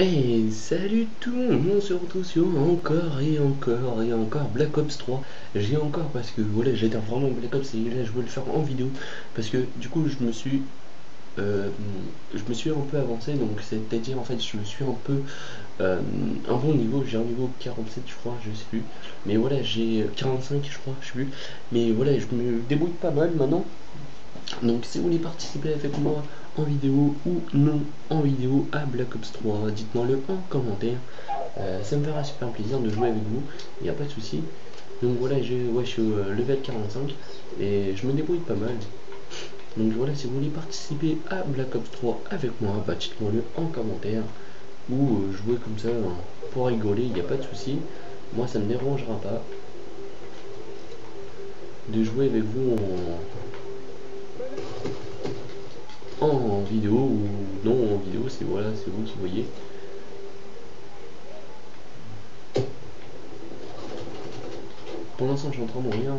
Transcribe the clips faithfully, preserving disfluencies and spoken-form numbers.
Et salut tout le monde, on se retrouve sur encore et encore et encore Black Ops trois. J'ai encore parce que voilà, j'adore vraiment Black Ops et là je veux le faire en vidéo parce que du coup je me suis euh, je me suis un peu avancé, donc c'est à dire en fait je me suis un peu euh, un bon niveau, j'ai un niveau quarante-sept je crois, je sais plus, mais voilà j'ai quarante-cinq je crois, je sais plus, mais voilà je me débrouille pas mal maintenant. Donc si vous voulez participer avec moi en vidéo ou non en vidéo à Black Ops trois, dites-moi le en commentaire, euh, ça me fera super plaisir de jouer avec vous, il n'y a pas de souci. Donc voilà, je, ouais, je suis au level quarante-cinq et je me débrouille pas mal. Donc voilà, si vous voulez participer à Black Ops trois avec moi, bah, dites-moi le en commentaire ou euh, jouer comme ça hein, pour rigoler, il n'y a pas de souci. Moi ça ne me dérangera pas de jouer avec vous en... en vidéo ou non en vidéo, c'est voilà, c'est vous qui voyez. Pour l'instant je suis en train de mourir.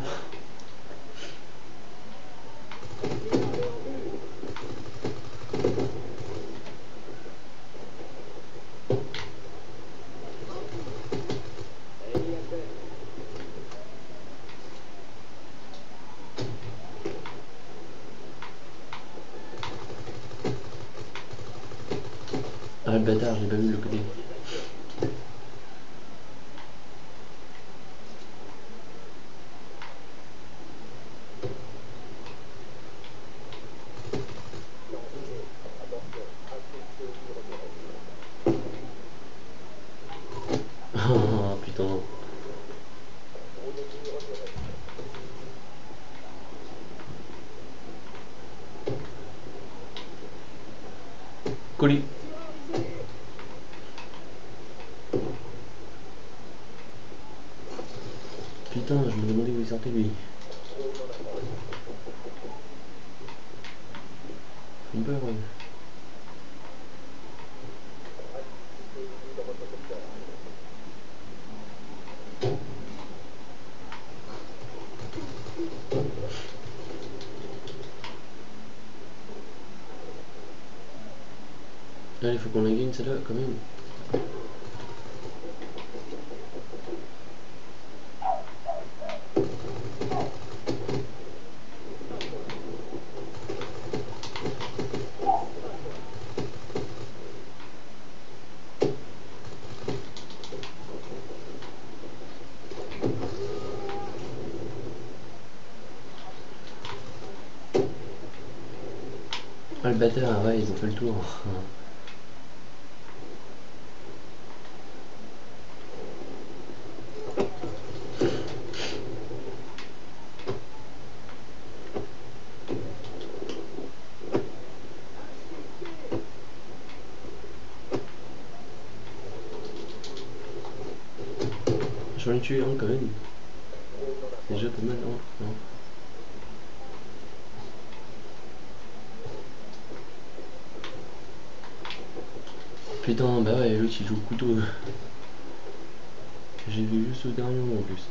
Ah le bâtard, j'ai pas vu le côté. Oh putain. Colis. Putain, je me demandais où il sortait lui. J'ai peur. Ouais. Là, il faut qu'on la gagne celle-là quand même. Ah le bâtard, ouais, ils ont fait le tour. J'en ai tué un quand même. C'est déjà pas mal, hein. Putain, bah ouais, l'autre il joue au couteau. J'ai vu juste au dernier moment en plus.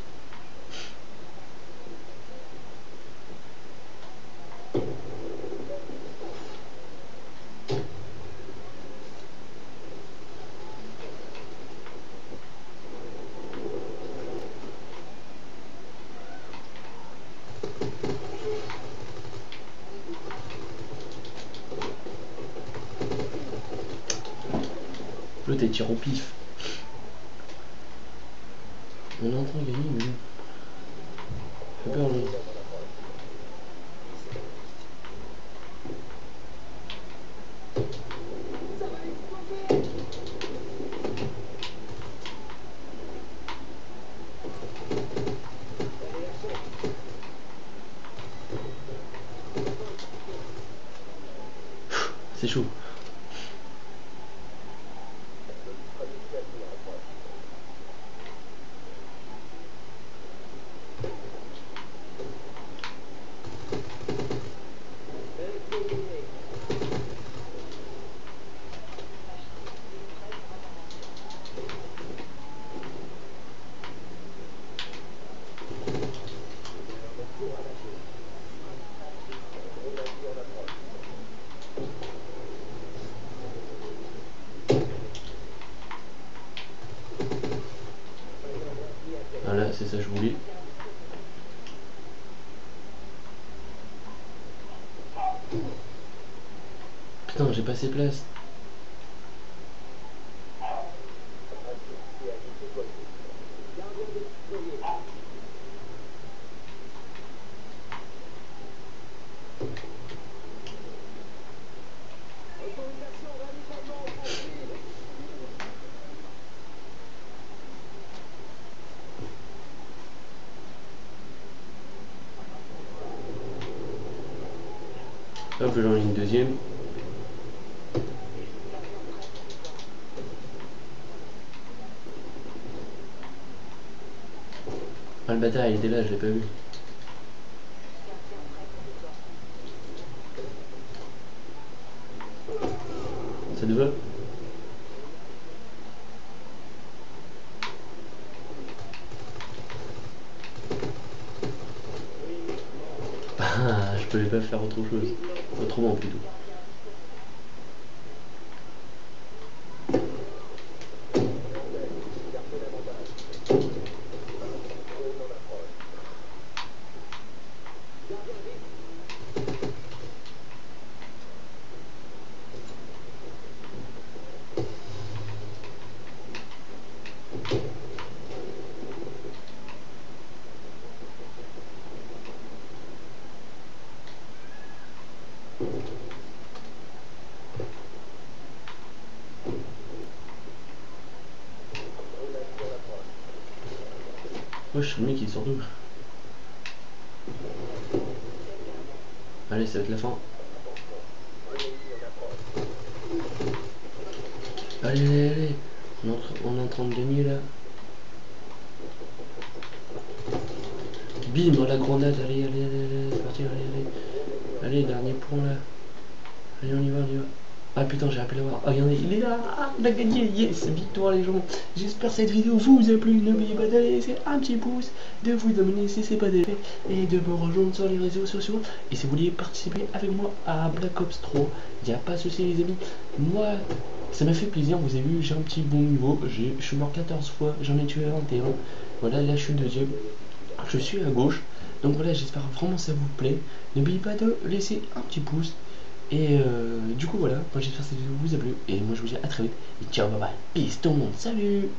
L'autre est tiré au pif. On est en train de gagner, mais... J'ai peur, lui. C'est chaud. c'est ça que je voulais. Putain, j'ai pas assez de place. Hop, j'en ai une deuxième. Ah, le bâtard, il était là, je l'ai pas vu. Ça te va? Ah, je pouvais pas faire autre chose. Autrement plutôt. Wesh, le mec il sort d'où? Allez, ça va être la fin. Allez, allez, allez. On entre, on est en trente-deux mille là. Bim, la grenade. Allez, allez, allez, allez, c'est parti. Allez, allez. Allez, dernier point là. Allez, on y va, on y va. Ah putain, j'ai appelé à voir. Ah, regardez, il est là. Ah, on a gagné. Yes, victoire les gens. J'espère que cette vidéo vous a plu. N'oubliez pas d'aller laisser un petit pouce, de vous abonner si c'est pas déjà fait, et de me rejoindre sur les réseaux sociaux. Et si vous voulez participer avec moi à Black Ops trois, il n'y a pas de souci les amis. Moi, ça m'a fait plaisir. Vous avez vu, j'ai un petit bon niveau. Je suis mort quatorze fois. J'en ai tué vingt et un. Voilà, là je suis deuxième. Je suis à gauche. Donc voilà, j'espère vraiment que ça vous plaît. N'oubliez pas de laisser un petit pouce. Et euh, du coup voilà, moi j'espère que cette vidéo vous a plu, et moi je vous dis à très vite, et ciao, bye bye, peace tout le monde, salut.